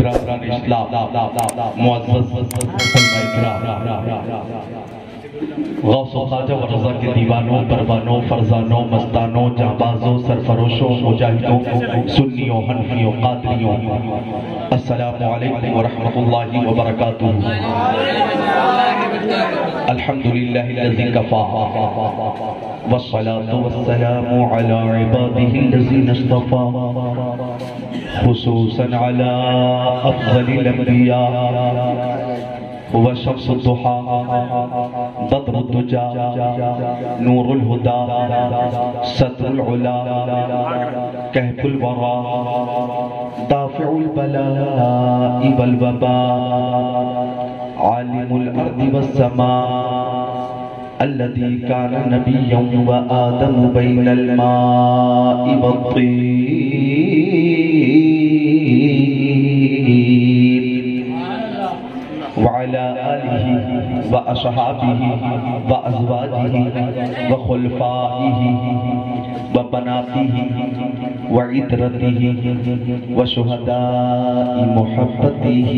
के दीवानों परवानों फरजानों मस्तानों जाबाजों सरफरोशों मुजाहिदों सुन्नियों हनफियों कादरियों अस्सलामु अलैकुम व रहमतुल्लाहि व बरकातुहू। अल्हम्दुलिल्लाहिल्लज़ी कफ़ा वस्सलातु वस्सलामु अला इबादिहिल्लज़ीना इस्तफ़ा खुसूसन अला अफ़ज़लिल अंबिया वशम्सु दुहा बद्रु दुजा नूरुल हुदा सतरुल उला कहफुल वरा दाफ़िउल बलाइ वल वबा आलिमुल अर्दि वस्समा الذي كان نبيا وآدم بين الماء والطين وعلى آله وأصحابه وأزواجه وخلفائه وبناته وعترته وشهداء محبته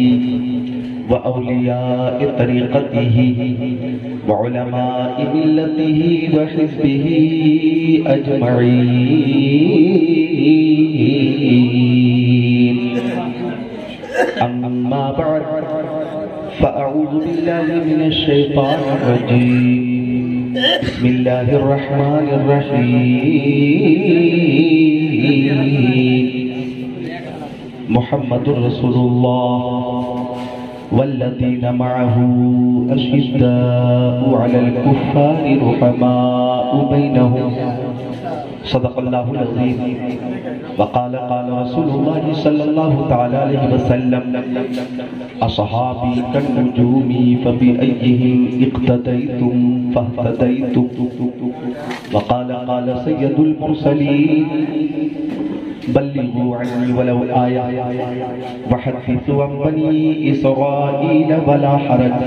وأولياء طريقته وعلماء ملته وحزبه أجمعين أما بعد فأعوذ بالله من الشيطان الرجيم بسم الله الرحمن الرحيم محمد رسول الله والذين معه أشداء على الكفار رحماء بينهم صدق الله العظيم وقال قال رسول الله صلى الله تعالى عليه وسلم أصحابي كالنجوم فبأيهم اقتديتم فاهتديتم وقال قال سيد المرسلين بلغوا عني ولو آية وحدثوا عن بني إسرائيل ولا حرج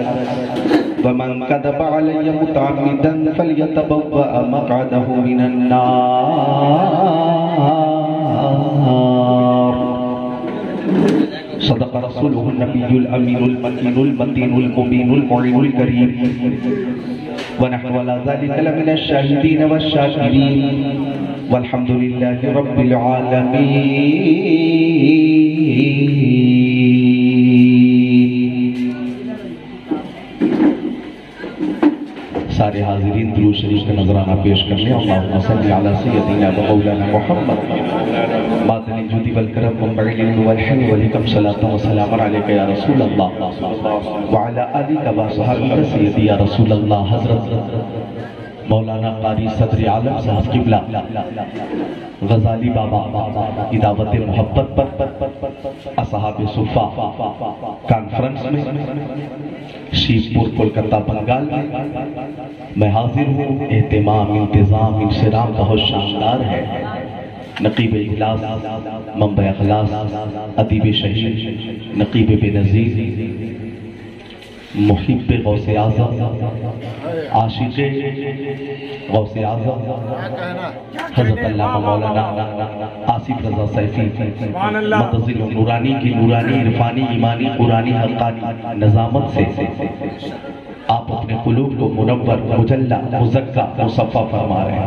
ومن كذب علي متعمدا فليتبوأ مقعده من النار صدق رسوله النبي الأمين المكين المتين المبين المعين الكريم ونحن على ذلك لمن الشاهدين والشاكرين والحمد لله رب العالمين। सारे हाजिरीन दुरूद शरीफ का नजराना पेश कर लें। अल्लाहुम्मा सल्लि अला सय्यदिना व मौलाना मुहम्मद बादल जुदी वल करम व बइल वल हिल व लकम सलातु व सलामन अलैका या रसूल अल्लाह व अला आलिका व सहाबीका सय्यदी या रसूल अल्लाह। हजरत मौलाना कारी सदर आलम साहब किबला गजाली बाबा की दावत मोहब्बत पर असहाबे सुफा कॉन्फ्रेंस में शिवपुर कोलकाता बंगाल में हाजिर हूँ। एहतमाम इंतज़ाम इंसराम बहुत शानदार है। नकीब इखलास मंबा अखलास अदीब शहीद नकीब बेनज़ीर मुहिब गौसे आज़म आशिक़ गौसे आज़म हज़रत अल्लामा मौलाना आसिफ रज़ा सैफ़ी मतज़िल नूरानी की नूरानी इरफानी ईमानी कुरानी हक़ानी नज़ामत से आप अपने कुलूब को मुनव्वर मुजल्ला मुज़क्का मुसफ़ा फरमा रहे हैं।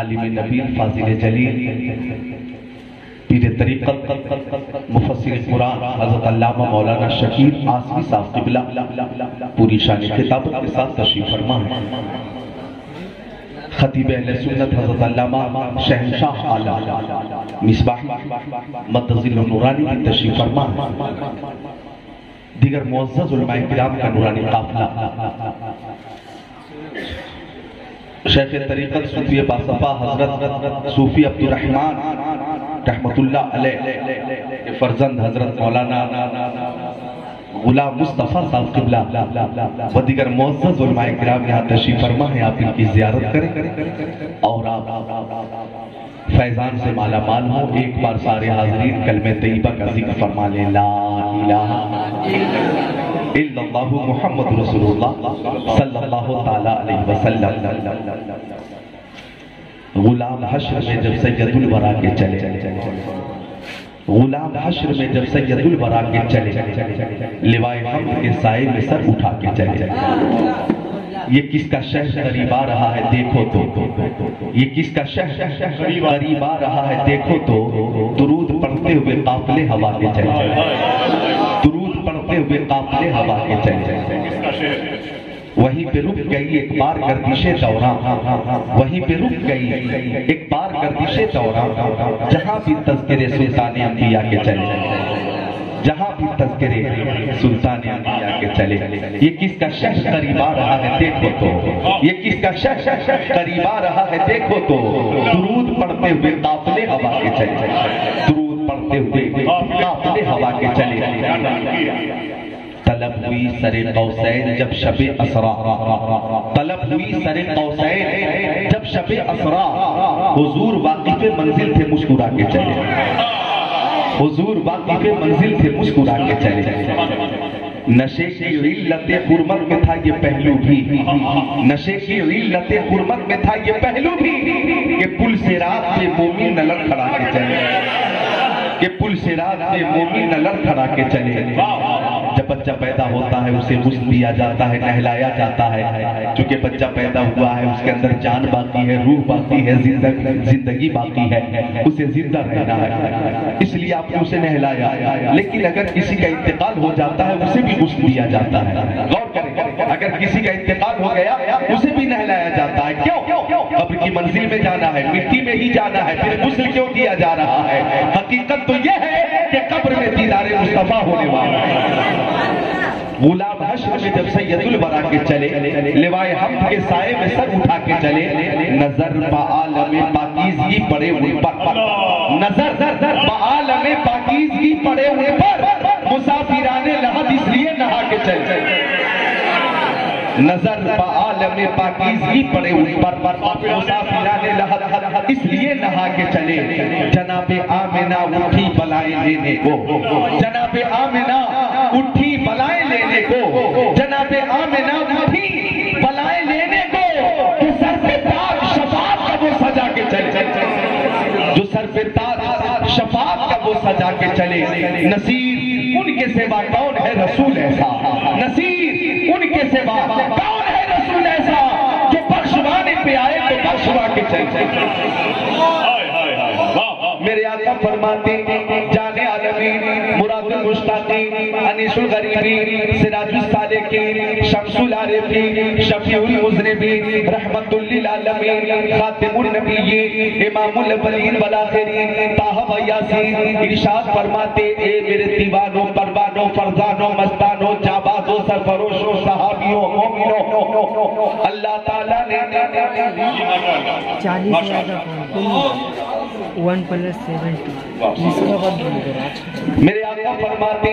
आलिम नबील फ़ाज़िल जलील पीरे तरीक़त मुफस्सिर कुरान हज़रत अल्लामा मौलाना शकीर आसमी साहब क़िबला पूरी शान खिताबत के साथ तशरीफ़ फरमा है। खतीब अहले सुन्नत हज़रत अल्लामा शहंशाह आलम मिसबाह मतज़िल नूरानी की तशरीफ़ फरमा है। दीगर मुअज़्ज़ज़ उलमाए किराम का नूरानी काफ़िला शेख तरीक़त सूफी बासफ़ा हज़रत सूफी अब्दुर्रहमान रहमतुल्लाह अलैह फर्जंद हजरत मौलाना गुलाम मुस्तफ़ा साहब क़िबला व दीगर मुअज़्ज़ज़ उलमाए किराम यहाँ तशरीफ़ फरमा है। आप इनकी ज़ियारत करें और आप फैज़ान से माला माल हो। एक बार सारे हाज़रीन कलमे तैयबा का ज़िक्र फरमा लें। ला इलाहा इल्लल्लाहु मुहम्मद रसूलुल्लाह सल्लल्लाहु तआला अलैहि वसल्लम। गुलाम हश्र में जब सैयदुल वरा के चले गुलाम आश्र में जब सैयदुल वरा के चले लिवाए हम के साए में सर उठा के चले। ये किसका शह करीब आ रहा है देखो तो, ये किसका शह करीब आ रहा है देखो तो, दुरूद पढ़ते हुए काफले हवा के चले, दुरूद पढ़ते हुए काफले हवा के चले। वहीं पे रुक गई एक बार गर्दिशे दौरा, वहीं पे रुक गई एक बार गर्दिशे दौरा, जहाँ भी तस्करे सुल्तान अंबिया के चले, जहाँ भी तस्करे सुल्तान अंबिया के चले। ये किसका शख्स करीब आ रहा है देखो तो, ये किसका शख्स करीब आ रहा है देखो तो, दुरूद पढ़ते हुए काफले हवा के चले, दुरूद पढ़ते हुए काफले हवा के चले। तलब हुई सरे कौसैन जब शबे असरा, तलब हुई सरे कौसैन जब शबे असरा, हुजूर वाकिफ़े मंजिल थे मुस्कुरा के चले, हुजूर वाकिफ़े मंजिल थे मुस्कुरा के चले। नशे की इल्लत हुर्मत में था ये पहलू भी, नशे की इल्लत हुर्मत में था ये पहलू भी, कि पुल से रात पे मोमिन नलर खड़ा के चले, कि पुल से रात पे मोमिन नलर खड़ा के चले। जब बच्चा पैदा होता है उसे मुश्त दिया जाता है, नहलाया जाता है, क्योंकि बच्चा पैदा हुआ है उसके अंदर जान बाकी है, रूह बाकी है, जिंदगी बाकी है, उसे जिंदा रहना है, इसलिए आपने उसे नहलाया। लेकिन अगर किसी का इंतकाल हो जाता है उसे भी मुश्त दिया जाता है, गौर करें, अगर किसी का इंतकाल हो गया उसे भी नहलाया जाता है। क्यों? कब्र की मंजिल में जाना है, मिट्टी में ही जाना है, फिर गुस्ल क्यों किया जा रहा है? हकीकत तो यह है कि कब्र में दीदार मुस्तफा होने वाला है। गुलाब हश्र में जब सैयदुल वरा के चले, लिवाए हम के साए में सर उठा के चले। नजर बाआलमे पाकीज़गी पड़े हुए पर, नजर बाआलमे पाकीज़गी पड़े हुए पर, मुसाफिराने लहद इसलिए नहा के चले। नजर बाआलमे पाकीज़गी पड़े हुए पर, मुसाफिराने लहद इसलिए नहा के चले। जनाबे आमिना उठी बलाएं लेने को, जनाबे आमिना उठी बलाएं लेने को, जनाबे आमिना उठी बलाएं लेने को, जो सर पे ताज शफाअत का वो सजा के चले, जो सर पे ताज शफाअत का वो सजा के चले। नसीर उनके सेवा कौन है रसूल ऐसा, नसीर उनके सेवा कौन है रसूल ऐसा, जो बख्शवाने पे आए तो बख्शवा के चले। मेरे आका फरमाते जाने आलमी मुराद मुश्ताकी अनीसुल गरीबी सिराजुल सालेकीन शम्सुल आरिफीन शफीउल मुज़निबीन रहमतुल लिल आलमीन खातिमुन नबीय्यीन इमामुल अव्वलीन वल आखिरीन ताहा व यासीन। इरशाद फरमाते ए मेरे दीवानों परवानों फरजानों मस्तानों जाबाजों सरफरोशों सहाबियों मोमिनों, अल्लाह ताला ने 1+72 मेरे आका फरमाते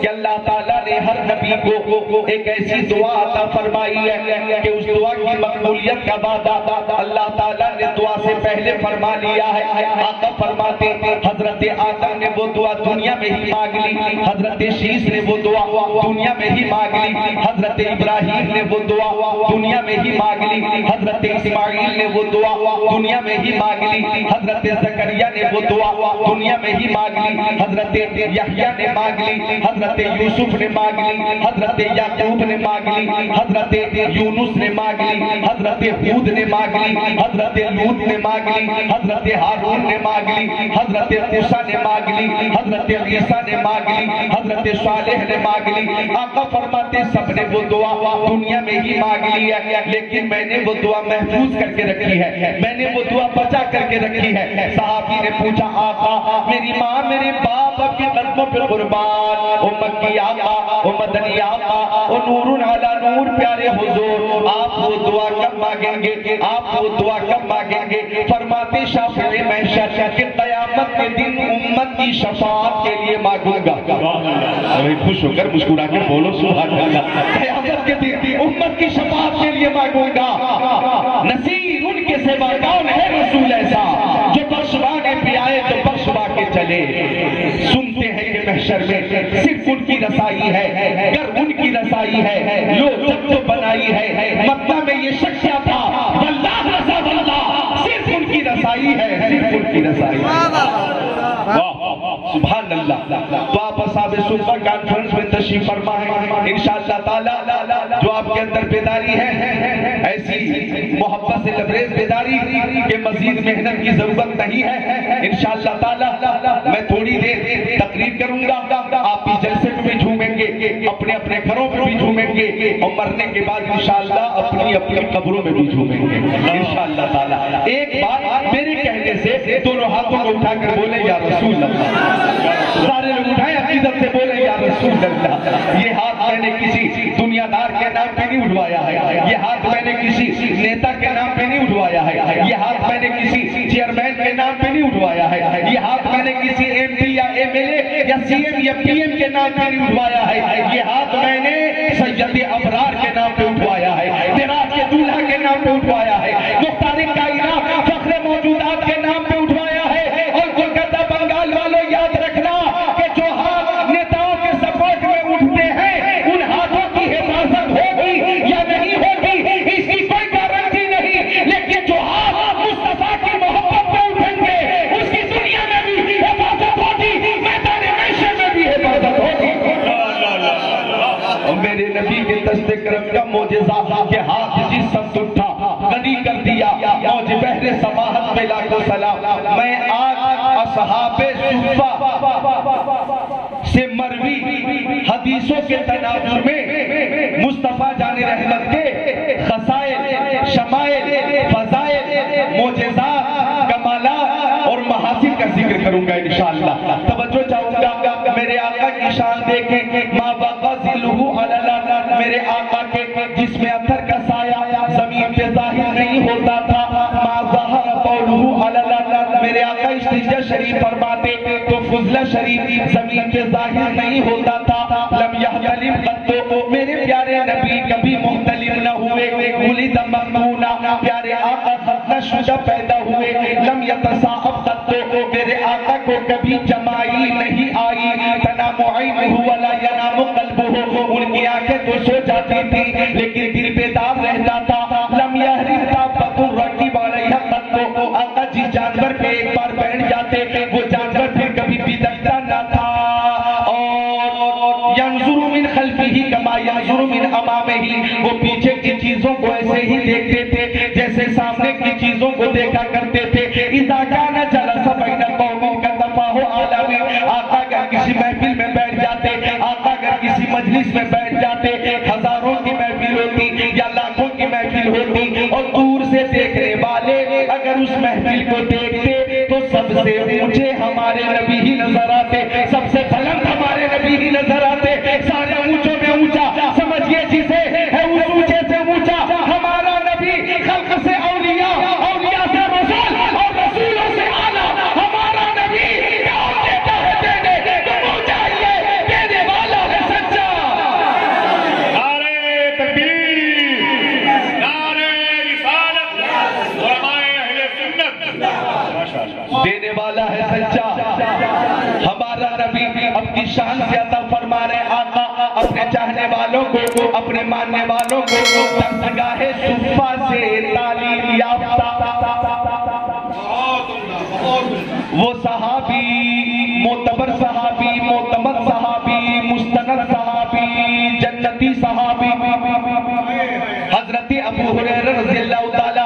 कि अल्लाह ताला ने हर नबी को एक ऐसी दुआ अता फरमाई है कि उस दुआ की मकबूलियत का वादा अल्लाह ताला ने दुआ से पहले फरमा लिया है। आका फरमाते हजरत आदम ने वो दुआ दुनिया में ही मांग ली, हजरत शीश ने वो दुआ दुनिया में ही मांग ली, हजरत इब्राहिम ने वो दुआ दुनिया में ही मांग ली, हजरत इस्माइल ने वो दुआ दुनिया में ही मांग ली, हजरत ज़करिया ने वो दुआ दुनिया में ही मांग ली, हजरत यहया ने मांग ली, हजरत यूसुफ ने मांग ली, हजरत याकूब ने मांग ली, हजरत यूनुस ने मांग ली, हजरत हूद ने मांग ली, हजरत लूत ने मांग ली, हजरत हारून ने मांग ली, हजरत मूसा ने मांग ली, हजरत ईसा ने मांग ली, हजरत सालेह ने मांग ली। आका फरमाते सबने वो दुआ दुनिया में ही मांग ली है, लेकिन मैंने वो दुआ महफूज करके रखी है, मैंने वो दुआ बचा करके रखी है। साहबी ने पूछा आका मेरी माँ मेरे बाप आपके कदमों पे कुर्बान, ओ मक्की आका, ओ मदनी आका, ओ नूरुन अला नूर प्यारे हुजूर, आप वो दुआ कब मांगेंगे, आप वो दुआ कब मांगेंगे? फरमाते शाफिए महशर के कयामत के दिन उम्मत की शफाअत के लिए मांगूंगा। अरे खुश होकर मुस्कुरा के बोलो सुभान अल्लाह। कयामत के दिन उम्मत की शफाअत के लिए मांगूंगा। नसीर उनके सेवा कौन है रसूल ऐसा, जो बख्शवाने पे आए तो बख्शवा के चले। सुनते हैं कि महशर में सिर्फ उनकी रसाई है, अगर उनकी रसाई है लोग सबको बनाई है। मक्का में ये शख्स था वल्लाह रज़ा वल्लाह, सिर्फ उनकी रसाई है, सिर्फ उनकी रसाई है। वाह तो आप असाब-ए-सुफ़ा कॉन्फ्रेंस में तशरीफ फरमा है। इंशाअल्लाह ताला जो आपके अंदर बेदारी है, ऐसी मोहब्बत से लबरेज बेदारी के मजीद मेहनत की जरूरत नहीं है। इंशाअल्लाह ताला मैं थोड़ी देर तकरीर करूंगा, आप भी जलसे में भी झूमेंगे, अपने अपने घरों में भी झूमेंगे और मरने के बाद इंशाअल्लाह अपनी अपनी कब्रों में भी झूमेंगे। इंशाअल्लाह ताला एक बार मेरे कहने से दोनों हाथों को उठाकर बोले या रसूल अल्लाह, सारे लोग उठाए हकीकत से बोले या रसूल अल्लाह। ये हाथ मैंने किसी दुनियादार के नाम पे नहीं उठवाया है, ये हाथ मैंने किसी नेता के नाम पे नहीं उठवाया है, ये हाथ मैंने किसी चेयरमैन के नाम पे नहीं उठवाया है, ये हाथ मैंने किसी MP या MLA या CM या PM के नाम पे नहीं उठवाया है, ये हाथ मैंने सैयद अबरार के नाम पे उठवाया है, मेराज के दूल्हा के नाम पे उठवाया है, मुख्तार कायनात फख्र मौजूदात के नाम पे उठवाया है। और कोलकाता बंगाल वालों याद रखना कि जो हाथ नेताओं के सपोर्ट में उठते हैं उन हाथों की हिफाजत होगी या नहीं होगी इसकी कोई गारंटी नहीं, लेकिन जो हाथ मुस्तफा की मोहब्बत में उठेंगे उसकी दुनिया में भी हिफाजत होगी, मैदान-ए-महशर में भी हिफाजत होगी। और मेरे नबी के दस्तकरम का मोजज़ा के हाथ जिस शख्स उठा गनी कर दिया मौज बहरे समाहत में लाखों सलाम। मैं आज असहाब-ए-सुफ़ा से मरवी हदीसों के तनाजुर में मुस्तफ़ा जाने रहमत के खसाइल, शमाइल, फज़ाइल, मोजज़ात, कमालात और महासिन का जिक्र करूंगा इंशाअल्लाह। तवज्जो चाहूंगा, मेरे आका की शान देखें, माँ बाबा जिलहू अल्लाह, मेरे आका के जिसमें अतर का साया जमीन पे जाहिर नहीं होता था, मेरे आका इस्तिंजा शरीफ फरमाते तो फुजला शरीफ जमीन पे जाहिर नहीं होता था, लम यहतलिम कत्तो, मेरे प्यारे नबी कभी मुख्तलिफ न हुए, उलिद ममनूना, प्यारे आका खतनाशुदा पैदा हुए, लम यतसाहब कत्तो, मेरे आका को कभी जमाई नहीं आई, तनामुईन हुआ ला यनामु कल्बुहु, उनकी आंखें तो सो जाती थी लेकिन दिल बेदार रहता था, लम यहरिम ताबतुर रकीब अलैहा कत्तो, आका जी जानवर पे एक बार बैठ जाते वो जानवर फिर कभी बिदकता न था। और यंजुरु मिन खल्फिही कमा यंजुरु मिन अमामिही, वो पीछे की चीजों को ऐसे ही देखते थे जैसे सामने की चीजों को देखा करते थे। इज़ा काना जलसा बैना कौमिन का तफाहु आलमी, आका अगर किसी महफिल में बैठ जाते, आका अगर किसी मजलिस में बैठ जाते, हजारों की महफिल होती या लाखों की महफिल होती और दूर से देखने वाले अगर उस महफिल को देखते तो सबसे ऊंचे हमारे नबी ही नजर आते, सबसे बुलंद हमारे नबी ही नजर आते। सारे ऊंचों में ऊंचा समझिए जिसे है, उस ऊंचे से ऊंचा हमारा नबी, खल्क से औलिया, औलिया से रसूल और रसूलों से आला हमारा नबी। कौन देता है देने, तुमको चाहिए देने वाला है सच्चा। नारे तकबीर, नारे रिसालत, उलमाए अहले सुन्नत, देने वाला है सच्चा हमारा नबी। अपनी शान से अता फरमा रहे आका अपने चाहने वालों को, अपने मानने वालों को दरगाह सुफ़ा से तालीम याफ्ता वो सहाबी, मोतबर सहाबी, मोतमद सहाबी, मुस्तनद सहाबी, जन्नती सहाबी हजरत अबू हुरैरा रज़ियल्लाहु ताला।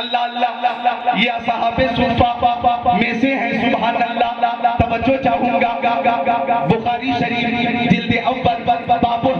अल्लाह अल्लाह ये असहाबे सुफ़ा में से है, सुभान अल्लाह। तवज्जो चाहूंगा, बुखारी शरीफ जिल्द अव्वल बाबो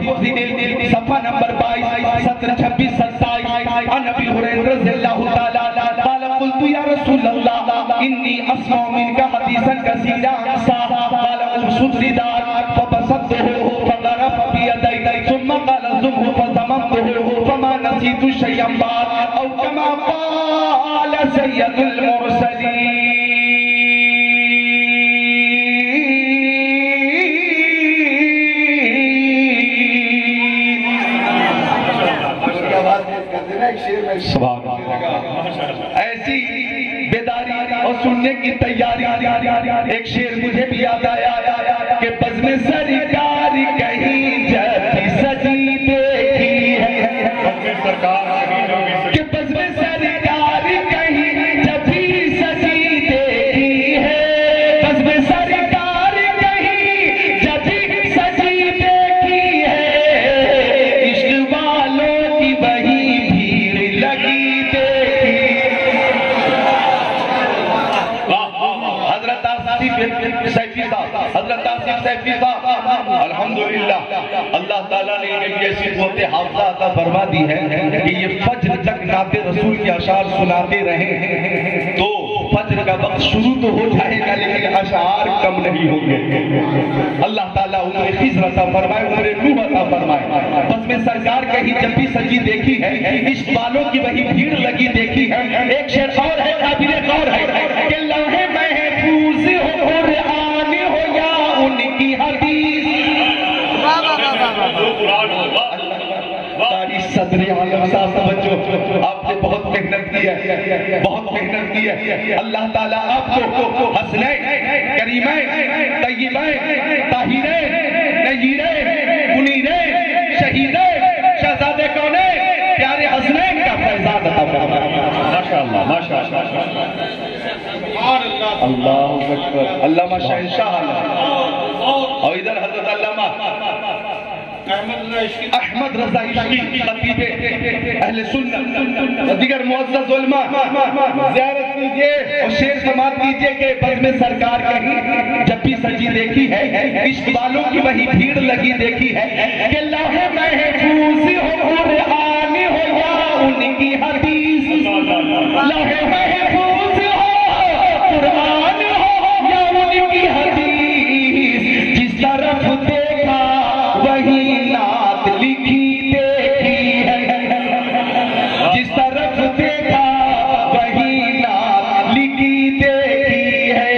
सफा नंबर 22 सत्र 26 27। अन अबी हुरैरा रज़ियल्लाहु ताला قال قلت يا رسول الله إني أسمع منك حديثا كثيرا قال الصدر دار فبسطته فضرب بيديه ثم قال زمه فضممته فما نسيت شيئا بعد أو كما قال سيد المرسلين سبحان الله। ऐसी बेदारी और सुनने की तैयारी। एक शेर मुझे भी याद आया कि बज़्म सरकार कहीं जैसी सजी देखी है सरकार के बज़्म सरकार कहीं जब भी सजी देखी है। बज़्म सरकार अल्लाह ताला ने इनकी ऐसी क़ुव्वत हाफ़िज़ा अता फरमा दी है कि ये फज्र तक नाते रसूल के अशआर सुनाते रहे तो फज्र का वक्त शुरू तो हो जाएगा लेकिन अशआर कम नहीं होंगे। अल्लाह ताला उन्हें हिफ़्ज़ अता फरमाए, उम्र नूह अता फरमाए। बस में सरकार कहीं जब भी सजी देखी है, इस बालों की वही भीड़ लगी देखी है। एक शेर और है काबिल गौर है कि लाहे महफूज़ हो कुरान हो या उनकी हदीस। वाह वाह वाह वाह। सदर आलम साहब बच्चों, आपने बहुत मेहनत की है, बहुत मेहनत की है। अल्लाह ताला आपको हसनैन करीमैन तय्यबैन ताहिरैन नज़ीरैन मुनीरैन शहीदैन शहज़ादे कौनैन प्यारे हसनैन का फैज़ान अता फरमाया। माशाअल्लाह माशाअल्लाह सुभान अल्लाह अल्लाहु अकबर। अल्लामा शहंशाह और इधर हज़रत अल्लामा अहमद रज़ा सैफ़ी खतीब अहले सुन्नत व दीगर मुअज़्ज़ज़ उलमा ज़ियारत कीजिए और शेर समाअत कीजिए कि बज़्म सरकार कहीं जब भी सजी देखी है, इश्क़ वालों की वही भीड़ लगी देखी है कि लाहे महफूज़ हो कुरान हो या उनकी हदीस। लाहे महफूज़ हो कुरान हो या उनकी हदीस, जिस तरफ देखा वही नात लिखी देखी है, जिस तरफ देखा वही नात लिखी देखी है।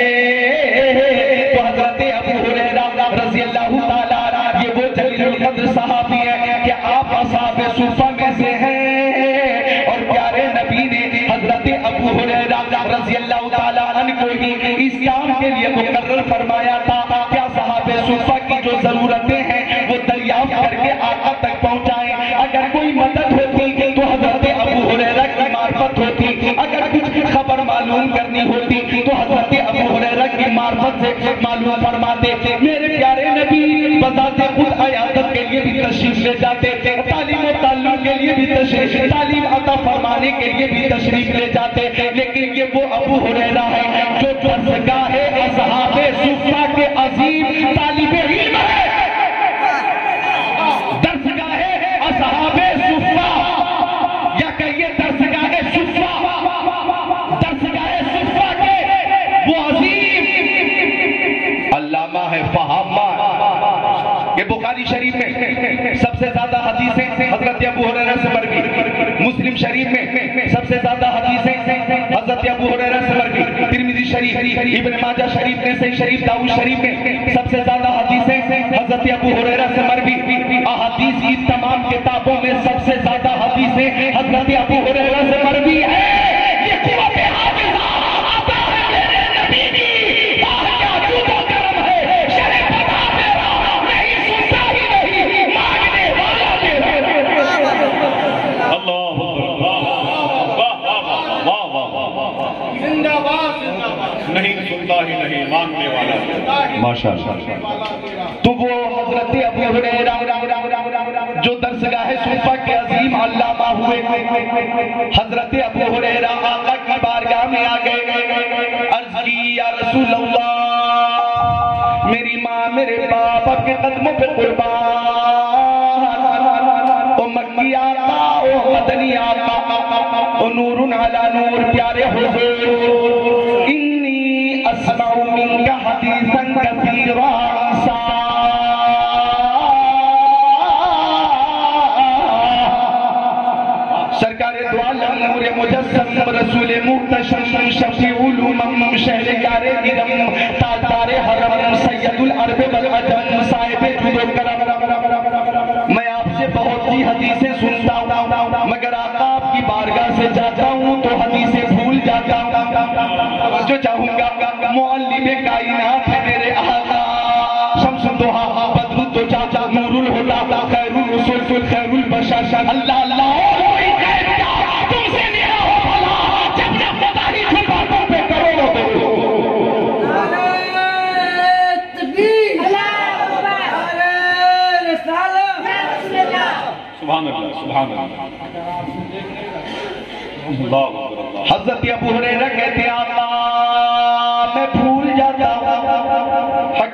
तो हज़रत अबू हुरैरा रज़ियल्लाहु ताला अन्हु ये वो जलील क़द्र सहाबी है कि आप असहाबे सूफ़ा में से हैं और प्यारे नबी ने हज़रत अबू हुरैरा रज़ियल्लाहु ताला अन्हु को ही इस काम के लिए मुक़र्रर फरमाया था। क्या सहाबे सूफ़ा की जो ज़रूरतें हैं करके आका तक पहुंचाए। अगर कोई मदद होती तो हजरत अबू हुरैरा की मार्फत होती, अगर कुछ खबर मालूम करनी होती तो हजरत अबू हुरैरा की मार्फत से मालूम फरमाते। मेरे प्यारे नबी बताते खुद अयादत के लिए भी तशरीफ ले जाते, तालीम और ताल्लुम के लिए भी तशरीफ, तालीम अता फरमाने के लिए भी तशरीफ ले जाते। लेकिन ये वो अबू हुरैरा है जो दरगाहे असहाबे सूफा के अजीम तालिबे इल्म है। असहाबे सुफ़ा या कहिए दरगाहे सुफ़ा, दरगाहे सुफ़ा के वो अजीम अल्लामा है फहामा। ये बुखारी शरीफ में सबसे ज्यादा हदीसें हजरत अबू हुरैरा से मरवी, मुस्लिम शरीफ में सबसे ज्यादा हदीसें हजरत अबू हुरैरा से मरवी, तिरमिज़ी शरीफ इब्न माजा शरीफ में सही शरीफ दाऊद शरीफ में सबसे ज्यादा हदीसें हजरत अबू हुरैरा से मरवी। अहादीस की तमाम किताबों में सबसे ज्यादा हदीसें हजरत अबू हुरैरा से मरवी है। ये क़ुव्वत हाफ़िज़ा अता है मेरे नबी की, नहीं सुनता ही नहीं मांगने वाला। माशाअल्लाह। तो वो हजरत अबू हुरैरा जो दरगाह सूफ़ा के अजीम अल्लामा हुए, हजरत अबू हुरैरा आका की बारगाह में आ गए। अर्ज़ की या रसूल अल्लाह, मेरी माँ मेरे बाबा के कदमों पे कुर्बान। ओ मक्की आका, ओ मदनी आका, ओ नूरुन अला नूर प्यारे हुज़ूर, इन्नी अस्माउ मिनका हदीसन कसीरा सा सरकारे दो आलम नूरे मुजस्सम रसूले मुहतशम शफीउल उमम शहरगारे इरम ताजदारे हरम सैयदुल अरब वल अजम साहिबे जुदुल करम। मैं आपसे बहुत सी हदीसें सुनता हूँ मगर आका आपकी बारगाह से जाता हूँ तो हदीसें भूल जाता हूँ। जो चाहूँगा मुअल्लिमे कायनात है मेरे आका, शम्सुद दुहा बदरुद्दो चाचा नूरुल हुदा खैरुल रसूल खैरुल बशर। अल्लाह अल्लाह कोई खैर क्या तुमसे मेरा हो भला, जब जब बताई थी बातों पे करो देखो। अरे तकबीर, अल्लाह अकबर, अरे रसूलल्लाह सुभान अल्लाह सुभान अल्लाह। हज़रत अबू हुरैरा कहते आका मैं भूल जाता हूँ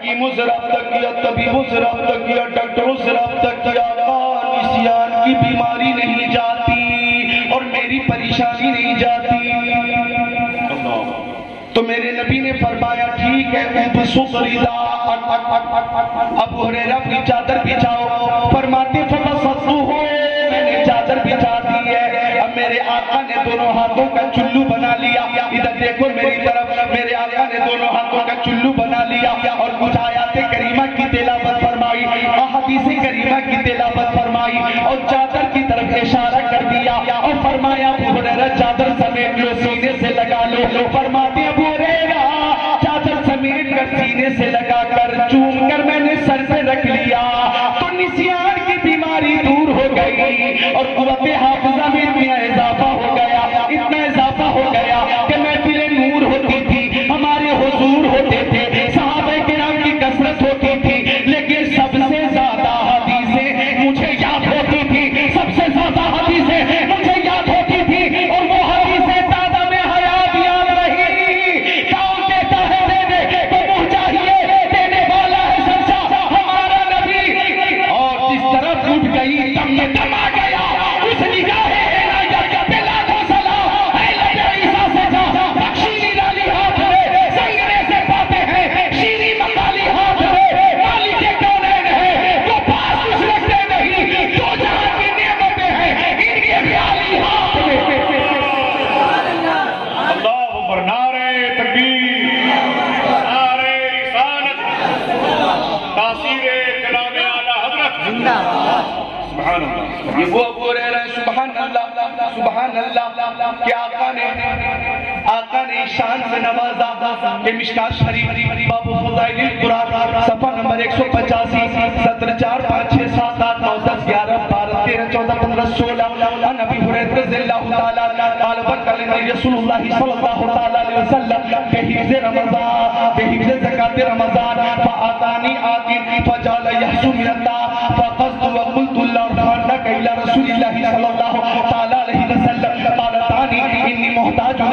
हकीमों से रब्ता किया, तबीबों से रब्ता किया, डॉक्टरों से रब्ता किया, सियार की बीमारी नहीं जाती और मेरी परेशानी नहीं जाती। तो मेरे नबी ने फरमाया ठीक है अब हुरैरा की चादर बिछाओ, फरमाते मैंने चादर बिछा दी है। अब मेरे आका ने दोनों हाथों का चुल्लू बना लिया, इधर देखो मेरी तरफ, मेरे आका ने दोनों हाथों का चुल्लू बना लिया और कुछ आयाते करीमा की तिलावत फरमाई, अहादीसे करीमा की तिलावत फरमाई और चादर की तरफ इशारा कर दिया और फरमाया अबू हुरैरा चादर समेट लो, सीने से लगा लो। फरमाते अबू हुरैरा चादर समेट कर सीने से लगा कर चूम कर मैंने सर पे रख लिया तो निसियान की बीमारी दूर हो गई और कुव्वते हाफिजा में इतना इजाफा हो गया, इतना इजाफा हो गया कि महफिलें नूर होती थी, हमारे हुजूर होते थे, सहाबा किराम की कसरत होती थी, लेकिन सबसे ज्यादा हदीसें मुझे याद होती थी, सबसे ज्यादा हदीसें मुझे याद होती थी और वो हदीसें दादा में हयात याद रही। कौन कहता है देने को मुँह चाहिए, देने वाला है सच्चा हमारा नबी। और जिस तरफ टूट गई दम में दम आ गया, उस निगाह ये वो बोल रहे हैं सुभान अल्लाह, सुभान अल्लाह। क्या आका ने शान से नवाजा के मिश्कात शरीफ बाबू फज़ाइल कुरान सफा नंबर 185 745 797 10 11 12 13 14 15 16 अन अबी हुरैरा रज़ियल्लाहु तआला अल बकल रसूलुल्लाह सल्लल्लाहु तआला अलैहि वसल्लम हिफ्ज़ रमज़ान हिफ्ज़ ज़कात रमज़ान फातानी आती फजाल यहसु मिनल्लाह फक़द व क़ुलतु लाना कैला रसूलुल्लाह सल्लल्लाहु तआला अलैहि वसल्लम तानी इन्नी मोहताज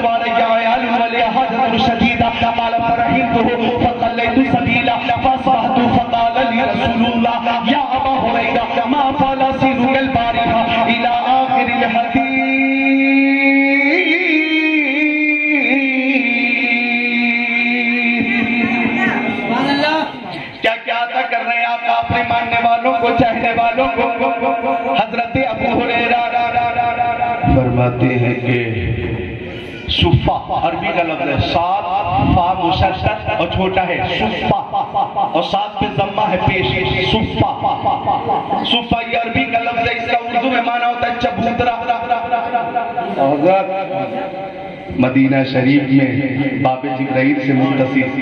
क्या अदा कर रहे हैं आप अपने मानने वालों को, चाहने वालों को। हजरत अबू हुरैरा फरमाते हैं कि सुफ़ा अरबी का लफ्ज़ है, सात फा मुशद्दद और छोटा है सुफ़ा और सात पे ज़म्मा है पेश। सुफ़ा सुफ़ा ये अरबी का लफ्ज़ है, इसका उर्दू में माना होता है चबूतरा। हज़रत मदीना शरीफ में बाबे जिब्राइल से मुंतसिब,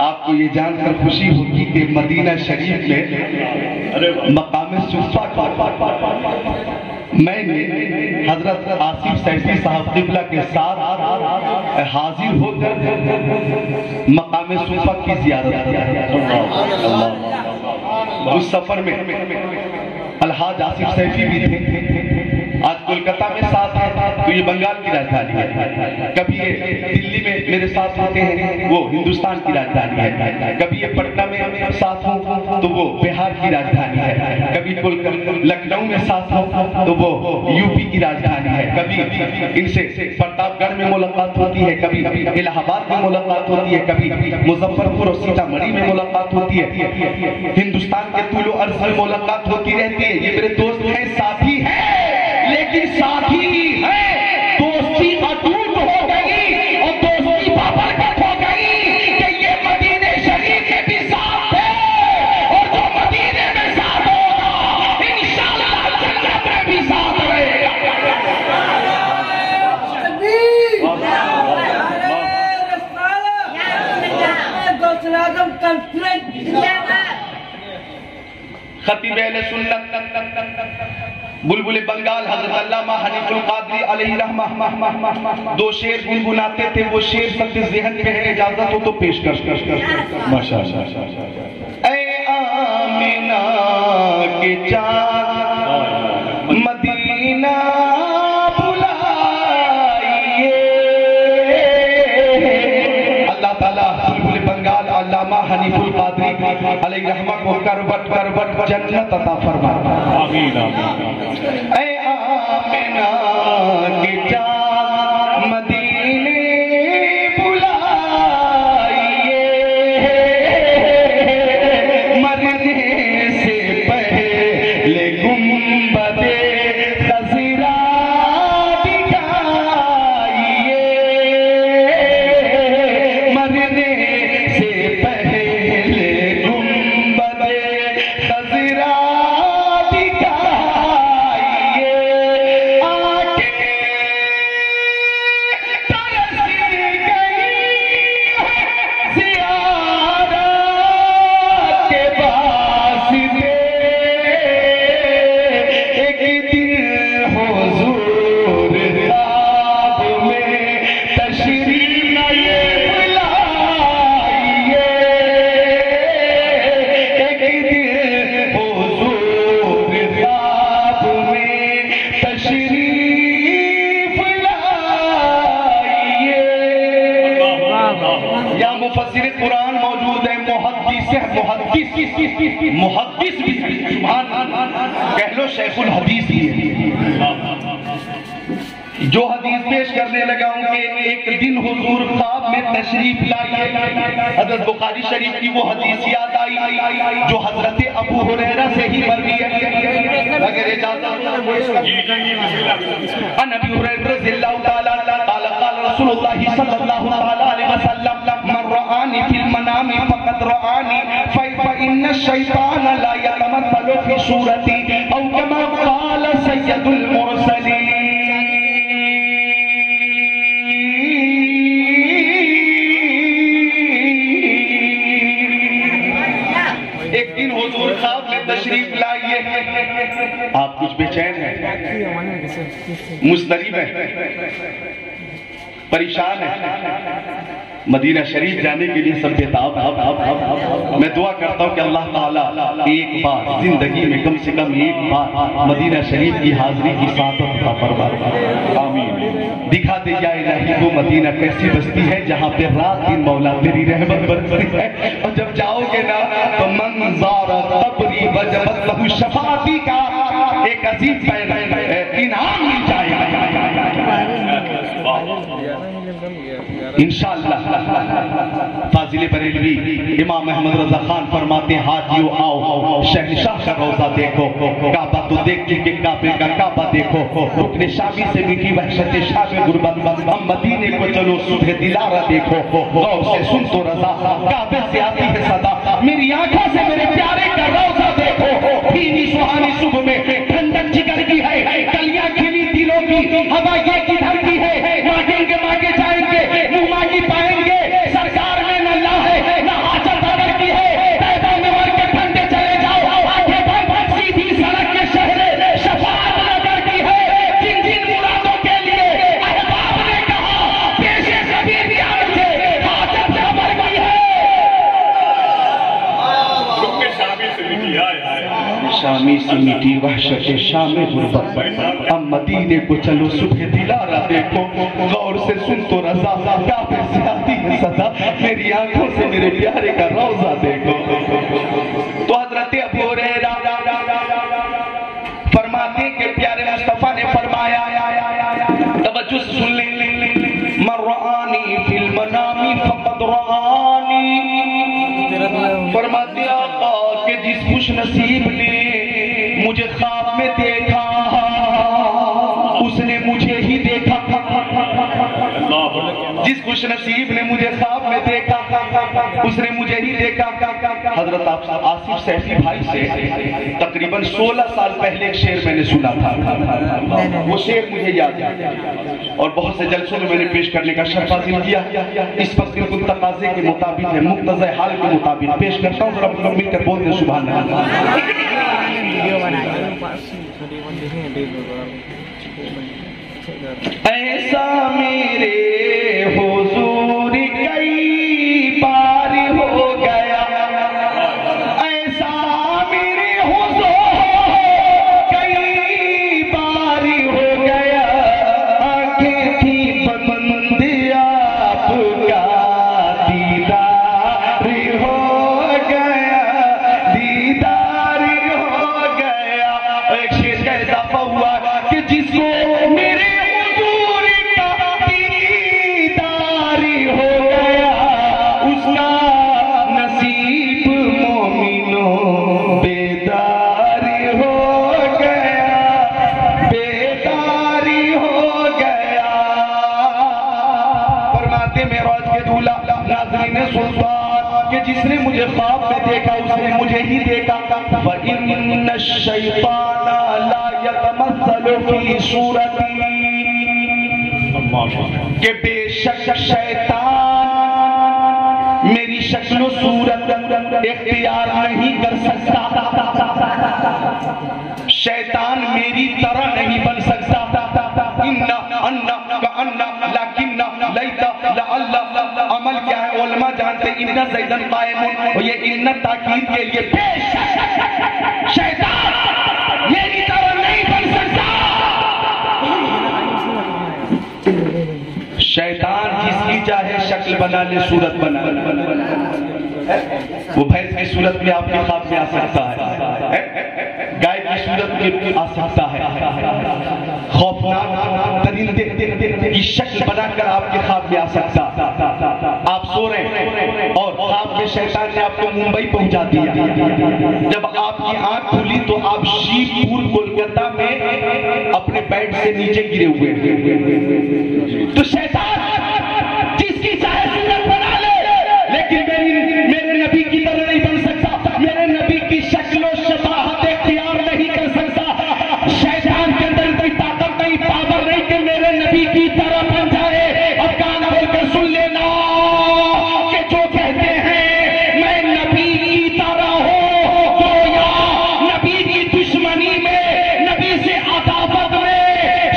आपको ये जानकर खुशी होगी कि मदीना शरीफ में मकामे सुफ़ा मैंने हजरत आसिफ सैफी साहब क़िबला के साथ हाजिर होकर मकामे सुफ़ा की ज़ियारत की। उस सफर में अलहाज आसिफ सैफी भी थे, आज कोलकाता में साथ है तो ये बंगाल की राजधानी है, कभी ये दिल्ली में मेरे साथ होते हैं वो हिंदुस्तान की राजधानी है, कभी ये पटना में साथ हो तो वो बिहार की राजधानी है, कभी लखनऊ में साथ हो तो वो यूपी की राजधानी है, कभी इनसे प्रतापगढ़ में मुलाकात होती है, कभी इलाहाबाद में मुलाकात होती है, कभी मुजफ्फरपुर और सीतामढ़ी में मुलाकात होती है, हिंदुस्तान के तूलो अर्ज़ में मुलाकात होती रहती है। ये मेरे दोस्त हैं, साथी हैं, लेकिन साथी है, दोस्ती अटूट हो गई और दोस्ती बाबरकत हो गई कि ये मदीने शरीफ में भी साथ है और जो मदीने में साथ होगा इंशाअल्लाह जन्नत में भी साथ रहेगा। खतीब अहले सुन्नत बुलबुल बंगाल हज़रत अल्लामा हनीफुल क़ादरी अलैहि रहमह दो शेर गुनगुनाते थे, वो शेर सबके ज़हन में है, इजाजत हो तो पेश कर। माशाअल्लाह। ऐ आमिना के चाँद मदीना बुलाइए, अल्लाह ताला बुलबुल बंगाल अल्लामा हनीफुल कादरी अलैहिर्रहमा को करवट जन्नत अता फरमा। आमीन आमीन। ऐ आमिना की जान मदीने बुलाइए, मरने से पहले गुंबदे तज़रा दिखाइए, मरने से पहले गुंबदे तज़रा दिखाइए। आके तरस गई ज़ियारत के वास्ते, एक दिन हुज़ूर ताब में तशरीफ़ लाइए, एक दिन हुज़ूर ताब में तशरीफ़ लाइए। या मुफ़स्सिर कुरान मौजूद है, मुहद्दिस है, मुहद्दिस भी कह लो शेखुल हदीस भी है। जो हदीस पेश करने लगा हूँ, एक दिन हुजूर ख्वाब में तशरीफ लाए, हजरत बुखारी शरीफ की वो हदीस याद आई जो हजरत अबू हुरैरा से ही मरवी है। अगर इजाजत शैतान ला यतमत्तलु फी सूरती औ कमा क़ाल सय्यदुल मुरसलीन। एक दिन हुजूर ख्वाब में तशरीफ लाइए। आप कुछ बेचैन हैं, मुस्तरीब हैं, परेशान हैं, मदीना शरीफ जाने के लिए सब बेताब। मैं दुआ करता हूँ कि अल्लाह ताला एक बार जिंदगी में कम से कम एक बार मदीना शरीफ की हाजिरी की सादत का फरमान। आमीन। दिखा दे या इलाही वो मदीना कैसी बस्ती है जहाँ पे रात दिन मौला तेरी रहमत बरसती है, और जब जाओगे ना तो मंज़ारा तबरी वजबत लहू शफाती का एक अजीब इनाम मिल जाएगा इंशाअल्लाह। फाजिल बरेलवी इमाम अहमद रजा खान फरमाते हैं, हाजियो आओ शहनशाह का रोजा देखो, काबा तो देख चुके काबे का काबा देखो, रुकने शामी से मिटी वहशत शामी गुरबत, हम मदीने को चलो सुबह दिलारा देखो, गौर से सुन तो रजा काबे से आती है सदा, मेरी आंखों से मेरे प्यारे का रोजा देखो, फीनी सुहानी सुबह में ठंडक जिगर की है, कलियां खिली दिलों की, हवा ये किधर की है, मांगेंगे मांगे जाएंगे मुँह मांगी पाएंगे, सरकार में न ला है न हाजत अदर की है, पैदा में मर के ठंडे चले जाओ, सीधी सड़क में शहरे शफाअत नगर की है, जिन जिन मुरादों के लिए अहबाब ने कहा पेशे सभी प्यार से हाजत अदर की है, शामी से मिटी वहशत शाम गुरबत, अब मदीने को चलो सुबह दिलारा देखो, गौर से सुन तो रजा काबे से आती है सदा, मेरी आंखों से मेरे प्यारे का रोजा देखो। तो हजरत अबू हुरैरा फरमाते के प्यारे मुस्तफा ने फरमाया, तवज्जुह सुन ले, मन रआनी फिल मनामी फक़द रआनी, फरमाते आका के जिस खुश नसीब ने मुझे ख्वाब में देखा उसने मुझे ही देखा, जिस खुश नसीब ने मुझे ख्वाब में देखा उसने मुझे ही देखा। हजरत आसिफ सैफी भाई से तकरीबन 16 साल पहले एक शेर मैंने सुना था, वो शेर मुझे याद है और बहुत से जलसों में मैंने पेश करने का शर्फ हासिल किया। इस वक्त बिल्कुल तकाजे के मुताबिक है, मुक्तज़ा हाल के मुताबिक पेश करता हूँ, जरा मुकम्मिल कर बोलते हैं सुभान अल्लाह। ऐसा मेरे हुजूर कई बार हो गया, ऐसा मेरे हुजूर कई बार हो गया, आंखें थी बंद आपका दीदार हो कि जिसने मुझे ख्वाब में देखा उसने मुझे ही देखा। वइन्न शैतान ला यतमस्सलु फी सूरती, के बेशक शैतान मेरी शक्ल सूरत इख्तियार नहीं कर सकता, शैतान मेरी तरह नहीं बन सकता। अमल क्या है उलमा जानते, इन्ना ज़ैदन कायम, ये इन्ना ताकीद के लिए पेश। शैतान मेरी तरह नहीं बन सकता, शैतान जिसकी चाहे शक्ल बना ले, सूरत बना ले, वो भैंस की सूरत में आपके ख्वाब में आ सकता है, गाय की सूरत में आ सकता है, खौफनाक परिंदे की शक्ल बनाकर आपके ख्वाब में आ सकता। आप सो रहे हैं और ख्वाब में शैतान ने आपको मुंबई पहुंचा दिया। जब आपकी आंख खुली तो आप शिवपुर कोलकाता में अपने बेड से नीचे गिरे हुए हैं। तो शैतान जिसकी चाहे सूरत बना ले, लेकिन मेरे नबी की तरह नहीं बन सकता, मेरे नबी की शक्लों शबाहत इख्तियार नहीं कर सकता। शैतान के अंदर कोई ताकत नहीं, पावर नहीं कि मेरे नबी की तरह बन जाए। और कान खोलकर सुन लेना कि जो कहते हैं मैं नबी की तरह हूं, तो या नबी की दुश्मनी में, नबी से अदावत में,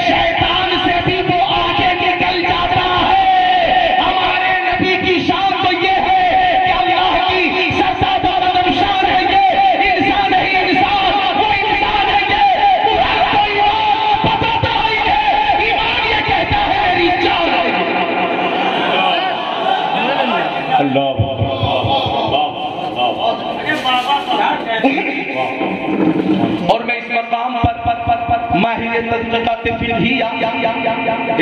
शैतान से भी वो आगे निकल जाता है। हमारे नबी की शान तो ये है कि अल्लाह की सत्ता शान है। ये इंसान है, इंसान वो इंसान है, ईमान ये कहता है मेरी जान है। अल्लाह और मैं इस मकाम पर माहिर तदकीकात फिल्हिया,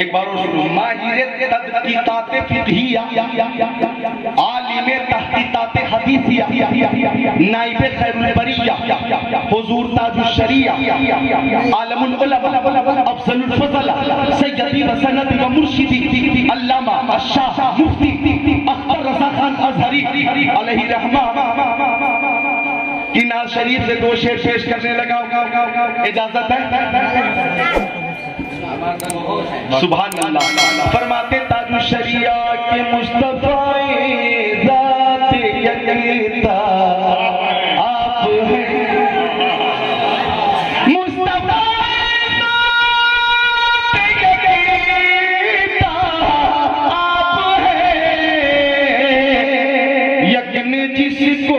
एक बार और माहिर तदकीकात फिल्हिया, आलिम तहकीकात हदीसिया, नाइब खैरुल बरिया, हुजूर ताजुश शरिया, आलमुल उलमा, अफजलुल फजला, सैयदी व सनदी व मुर्शिदी, अल्लामा अशाह मुफ्ती अख्तर रज़ा खान अज़हरी अलैहि रहमा की नाज शरीफ से दो शेर पेश करने लगा। इजाजत है? सुभान अल्लाह। फरमाते ताजु शरिया के मुस्तफा ज़ात यकीता आप हैं, मुस्तफा यकीता आप हैं, यकीन जिसको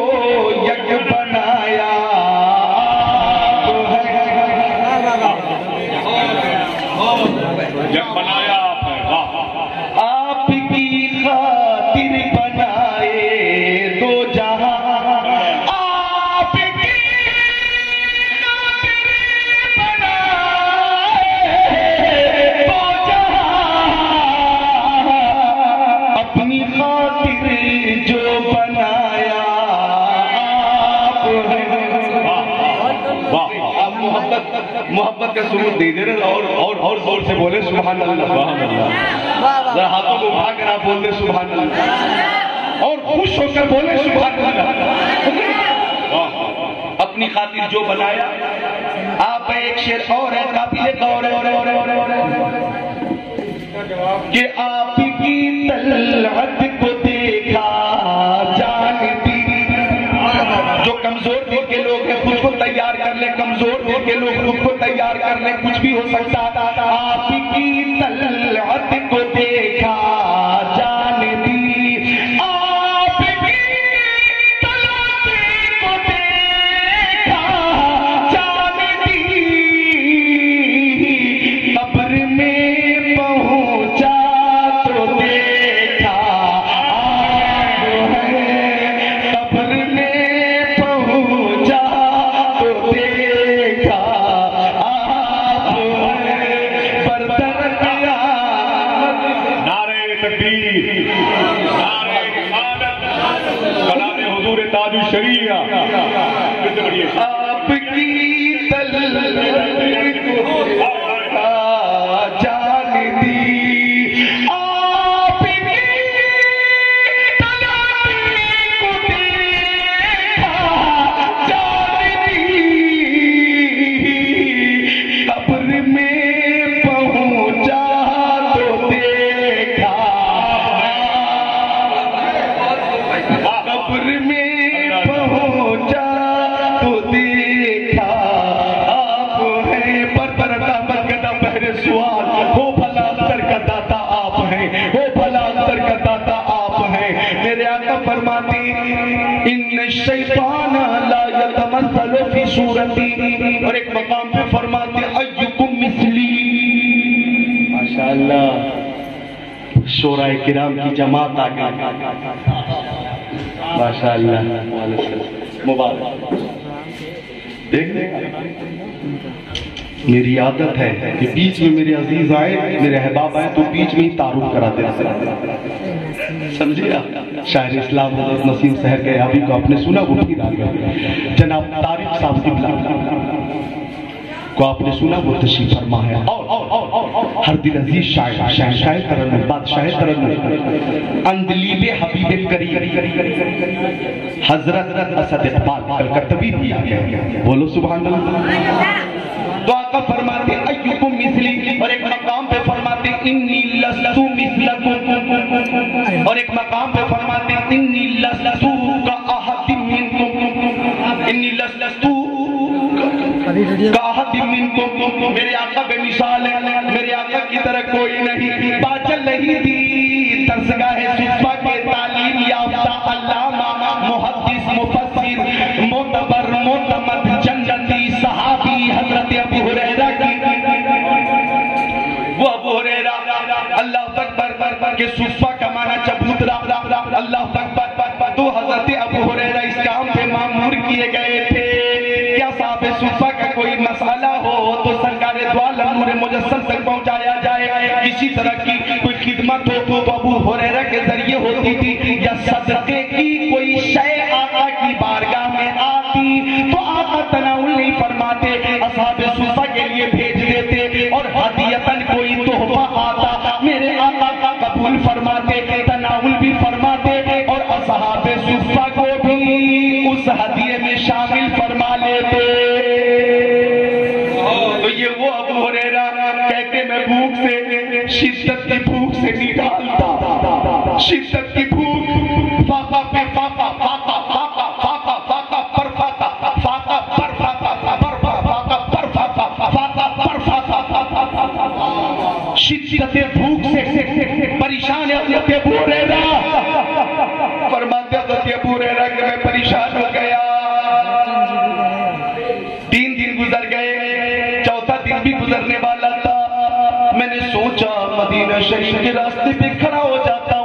मोहब्बत का सुरूर दे दे रहे। और जोर से बोले सुभान अल्लाह। जरा हाथों को उठाकर आप बोल दे सुभान अल्लाह, और खुश होकर बोले सुभान अल्लाह। अपनी खातिर जो बनाया आप। एक शेर और है, काफिले का और कि आपकी तलअत को देखा जानती। जो कमजोर दिल के लोग हैं खुद को तैयार कर ले, कमजोर दिल के लोग खुद को तैयार कर ले, कुछ भी हो सकता। आपकी तलअत को देखा जानती, आपकी तलअत को देखा जानती, कब्र में पहुंचा तो देखा शरीया। आपकी तलअत को जानती, आपकी तलअत को फरमाती इन्न शैतान ला यतमसलु फी सूरती, और एक मकाम पे फरमाते अय्युकुम मिसली। माशाअल्लाह शोराए किराम की जमात आ गई। माशाअल्लाह मुबारक। देख मेरी आदत है कि बीच में मेरे अजीज आए, मेरे अहबाब आए तो बीच में ही तारुफ कराते हैं, समझिए। शायर इस्लाम हजरत नसीम शहर के अभी को आपने सुना, वो जनाब तारिक साहब को आपने सुना, वो तशरीफ फरमा है। और हर दिल अजीज शायर शायर तरन बादशाह तरन अंदलीब हबीब करीम हजरत असद इकबाल कलकत्तवी भी आ गया। बोलो सुभान अल्लाह। तो आका फरमाते अय्युकुम मिसली, और एक मकाम पे फरमाते इन्नी लस्तु मिसलकुम, और एक मकाम पे फरमाते इन्नी लस्तु का अहदिम मिनकुम, इन्नी लस्तु का अहदिम मिनकुम। मेरे आका बेमिसाल है, मेरे आका की तरह कोई नहीं। बादल नहीं थी दरसगाह सुबह के तालीम याफ्ता अल्लामा मुहद्दिस मुफस्सिर मोतबर मोतमद जन्नती सहाबी हजरत अबू हुरैरा की, वो अबू हुरैरा अल्लाह अकबर के सुफा का माना चबूतरा, अल्लाह अकबर। तो हजरत अबू हुरैरा इस काम पे मामूर किए गए थे, क्या साहब सुफा का कोई मसाला हो तो सरकारे दो आलम नूर मुजस्सम तक पहुंचाया जाए। किसी तरह की कोई खिदमत हो तो अबू हुरैरा के जरिए होती थी, या सदके की कोई शय आका की बारगाह में आती तो आका तनाउल नहीं फरमाते, असहाब सुफा के लिए भेज देते। और हदियतन कोई तोहफा आता मेरे आका का कबूल फरमाते, तनाउल भी फरमाते और असहाब सुफा को भी उस हदिये में शामिल फरमा लेते। तो ये वो अबू हुरैरा कहते मैं भूख से, शिद्दत की भूख से निकालता, शिद्दत की भूख फाका पे फाका फाका फाका फाका फाका पर फाका फाका पर फाका पर फाका पर फाका फाका पर फाका, शिद्दत भूख से परेशान है अबू हुरैरा। फरमाते हैं अबू हुरैरा कि मैं परेशान हो गया। 3 दिन गुजर गए, 4था दिन भी गुजरने वाला था। मैंने सोचा मदीना शरीफ के रास्ते पे खड़ा हो जाता हूँ,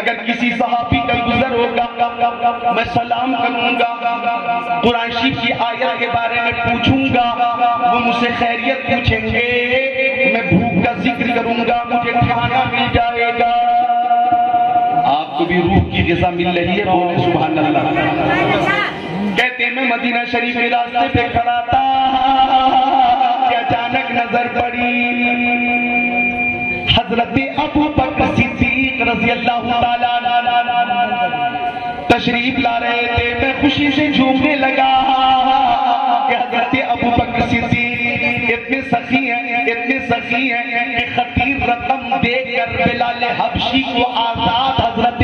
अगर किसी सहाबी का गुजर होगा मैं सलाम करूंगा, कुराशी की आयत के बारे में पूछूंगा, वो मुझसे खैरियत पूछेंगे, मैं भूख का जिक्र करूंगा, मुझे खाना मिल जाएगा। आपको भी रूह की ग़िज़ा मिल रही है, बोले सुभान अल्लाह। कहते मैं मदीना शरीफ के रास्ते पे खड़ा था कि अचानक नजर पड़ी हजरत अबू बकर सिद्दीक रज़ियल्लाहु ताला तशरीफ ला रहे थे। मैं खुशी से झूमने लगा कि हजरत अबू बकर सिद्दीक इतने सखी हैं, इतने सखी हैं कि खतीर रकम देकर बिलाल हबशी को आजाद हजरत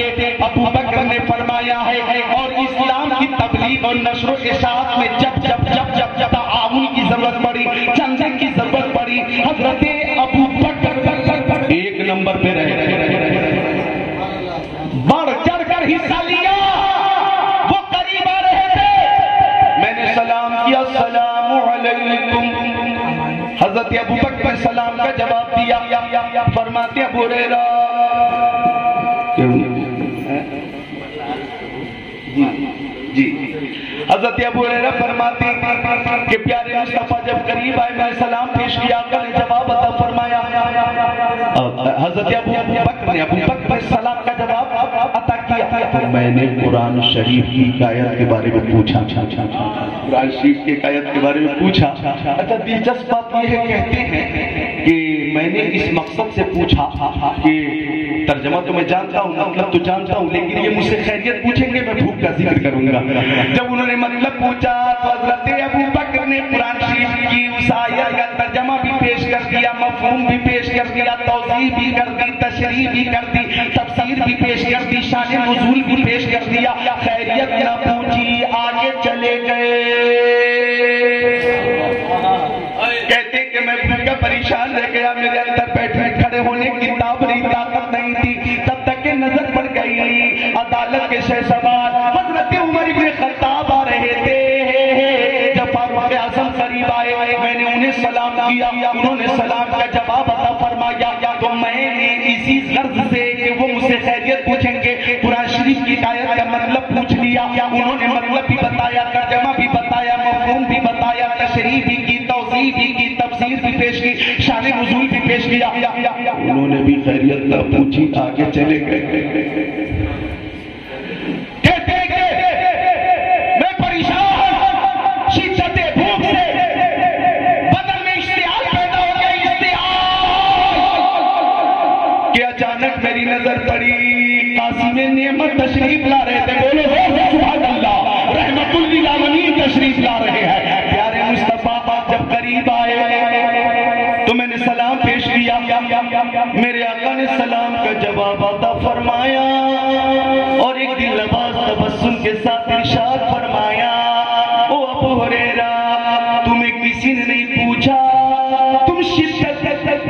अबू बकर ने फरमाया है। और इस्लाम की तबलीग और नशर के साथ में जब जब जब जब जब ताउन की जरूरत पड़ी, चंदा की जरूरत पड़ी, हजरत अबू बकर 1 नंबर पे रहे, बढ़ चढ़ कर हिस्सा लिया। वो करीब आ रहे थे, मैंने सलाम किया, सलाम अलैकुम। हजरत अबू बकर ने सलाम का जवाब दिया। फरमाते अबू हुरैरा जी, हजरत अबू हुरैरा फरमाते कि प्यारे मुस्तफा जब करीब आए, मैं सलाम पेश किया, आका ने जवाब अता फरमाया। हजरत अबू बकर सलाम का जवाब अता किया तो मैंने कुरान शरीफ की आयत के बारे में पूछा, कुरान शरीफ की आयत के बारे में पूछा। अच्छा दिलचस्प बात यह है, कहते हैं कि मैंने इस मकसद से पूछा कि तर्जमा तो मैं जानता हूँ, मतलब तो जानता हूँ, लेकिन ये मुझसे खैरियत पूछेंगे, मैं भूख का जिक्र करूंगा। जब उन्होंने मतलब पूछा तो हजरत अबू बकर ने कुरान शरीफ की उस आयत का तर्जमा भी पेश कर दिया, मफ़हूम भी पेश कर दिया, तौसीह भी कर दी, तशरीह भी कर दी, तफसीर भी पेश कर दी, शान नुज़ूल भी पेश कर दिया। खैरियत ना पूछी, आगे चले गए। कहते कि मैं भूखा परेशान रह गया, मेरे अंदर बैठे खड़े होने की ताकत नहीं थी। तब तक नजर पड़ गई, अदालत के शहसवार हज़रत उमर इब्ने खत्ताब आ रहे थे। जब फारूक आज़म करीब आए, मैंने उन्हें सलाम किया, उन्होंने सलाम का जवाब अता फरमाया। तो मैंने इसी गर्ज से कि वो मुझसे खैरियत पूछेंगे, कुरान शरीफ की आयत का मतलब पूछ लिया। उन्होंने मतलब भी बताया, तर्जमा भी बताया, मफ़हूम भी बताया, तशरीह भी की, तौज़ीह भी की, तफसीर भी पेश की, शान नुज़ूल भी पेश किया। उन्होंने भी खैरियत पूछी, आगे चले गए। नजर पड़ी कासिम नेमत तशरीफ ला रहे थे। बोलो सुभान अल्लाह, रहमतुल लिल आलमीन तशरीफ ला रहे हैं। प्यारे मुस्तफा जब करीब आए तो मैंने सलाम पेश किया। मेरे आका ने सलाम का जवाब अता फरमाया और एक दिल नवाज तबस्सुम के साथ इरशाद फरमाया, ओ अबू हुरैरा, तुम्हें किसी ने नहीं पूछा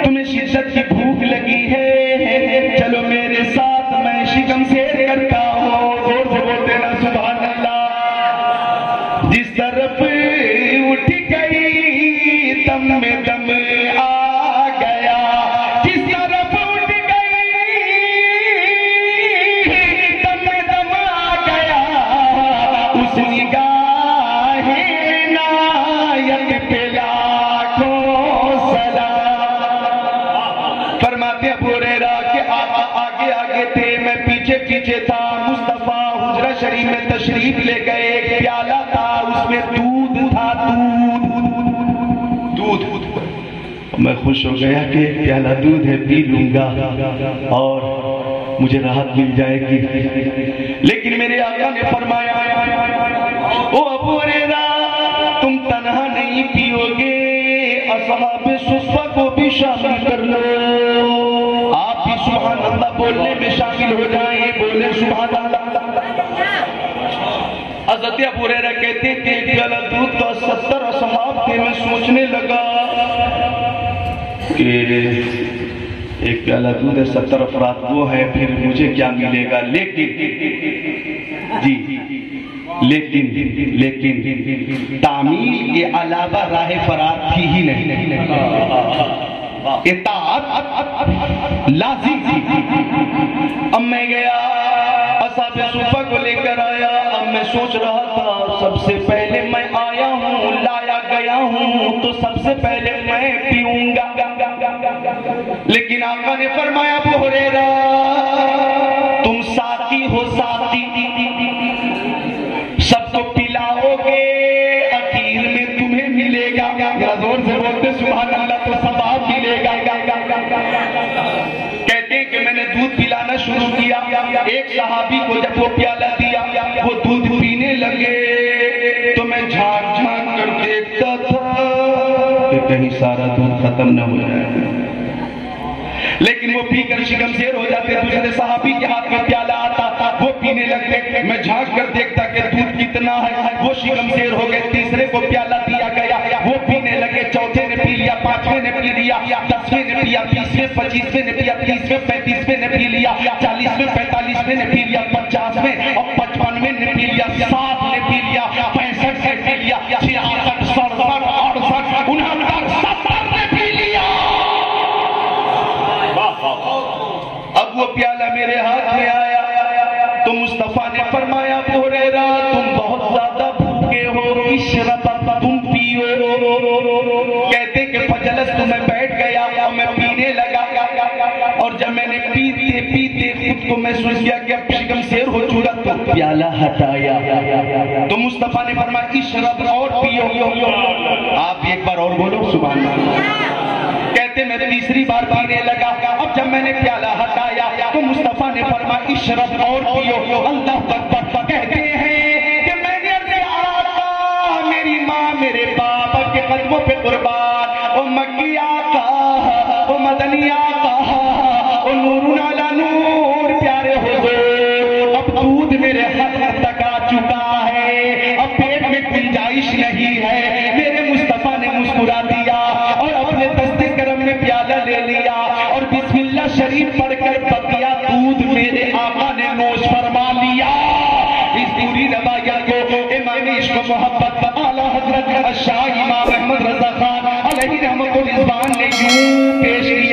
तुम्हें शिद्दत की भूख लगी है, चलो मेरे साथ मैं शिकम शेर करता हूँ। जोर से बोलते ना सुभान अल्लाह। जिस तरफ उठ गई दम में दम आ गया, जिस तरफ उठ गई दम में दम आ गया, उस निगाहे नायक पे लाखों सलाम। फरमाते अबू हुरैरा आगे थे, मैं पीछे था। मुस्तफा हुजरा शरीफ में तशरीफ ले गए, प्याला था, उसमें दूध था, दूध। मैं खुश हो गया कि प्याला दूध है, पी लूंगा और मुझे राहत मिल जाएगी। लेकिन मेरे आका ने फरमाया, ओ अबू हुरैरा, तुम तन्हा नहीं पियोगे, असहाबे सुफ़ा को भी शामिल कर लो। आप भी सुभान अल्लाह बोलने में शामिल हो जाए। बोले सुभान अल्लाह। हज़रत अबू हुरैरा कहते थे प्याला दूध का 70 असहाब थे। मैं सोचने लगा कि एक प्याला दूध है, 70 अफराद वो है, फिर मुझे क्या मिलेगा। लेकिन तामील के अलावा राह फरार थी ही नहीं। लाजिम थी। अब मैं गया, असाबे सुफा को लेकर आया। अब मैं सोच रहा था सबसे पहले मैं आया हूँ, लाया गया हूँ, तो सबसे पहले मैं पीऊंगा। लेकिन आका ने फरमाया, अबू हुरैरा, तुम साकी हो, साकी सबको पिलाओगे, अखीर में तुम्हें मिलेगा। जोर से बोलते सुभान अल्लाह। तो सब कहते कि मैंने दूध पिलाना शुरू किया। एक सहाबी को जब वो प्याला दिया, वो दूध पीने लगे, तो मैं झांक कर देखता था कि कहीं सारा दूध खत्म न हो जाए। लेकिन वो पीकर शिकमशेर हो जाते। दूसरे सहाबी के हाथ में प्याला आता, वो पीने लगते। मैं झांक कर देखता कि दूध कितना है, वो शिकमशेर हो गए। तीसरे को प्याला दिया गया, वो पीने लगे। चौथे ने पी लिया, पांचवें ने पी लिया, दसवें ने पिया, 20वें, 25वें ने पिया, 30वें, 35वें ने पी लिया, 40वें, 45वें ने पी लिया, 50वें और 55वें ने पी लिया, 60 ने पी लिया, 65 ने पी लिया, 66, 67, 68, 69, 70 ने पी लिया। अब वो प्याला मेरे हाथ में आया तो मुस्तफा ने फरमाया, अबू हुरैरा, तुम बहुत ज्यादा भूखे हो, इशरब, तुम पियो। कहते कि फजलस तो मैं बैठ गया और मैं पीने लगा। और जब मैंने पीते खुद को महसूस किया कि अब शिकमशेर हो चुका, तो प्याला हटाया तो मुस्तफा ने फरमाया, इशरब, और पियो। आप एक बार और बोलो सुभान अल्लाह। कहते मैं तीसरी बार पीने लगा। अब जब मैंने प्याला हटाया तो मुस्तफा ने फरमाया, इशरब, और पियो। अल्लाह अकबर। कहते हैं कि मैंने आका, मेरी माँ, मेरे बाबा के कदमों पे कुर्बान, ओ मक्की आका, ओ मदनी आका, ओ नूरुन अला नूर, प्यारे हुजूर, अब दूध मेरे हाथ तक आ चुका है, अब पेट में गुंजाइश नहीं है। मेरे मुस्तफा ने मुस्कुरा दिया और अपने दस्ते करम में प्याला ले लिया और बिस्मिल्लाह शरीफ पढ़कर पतिया दूध मेरे आका ने नोश फरमा लिया। मोहब्बत का आला हजरत शाह इमाम अहमद रजा खान अलैहि रहमतुल्लाह ने यूं पेश किया।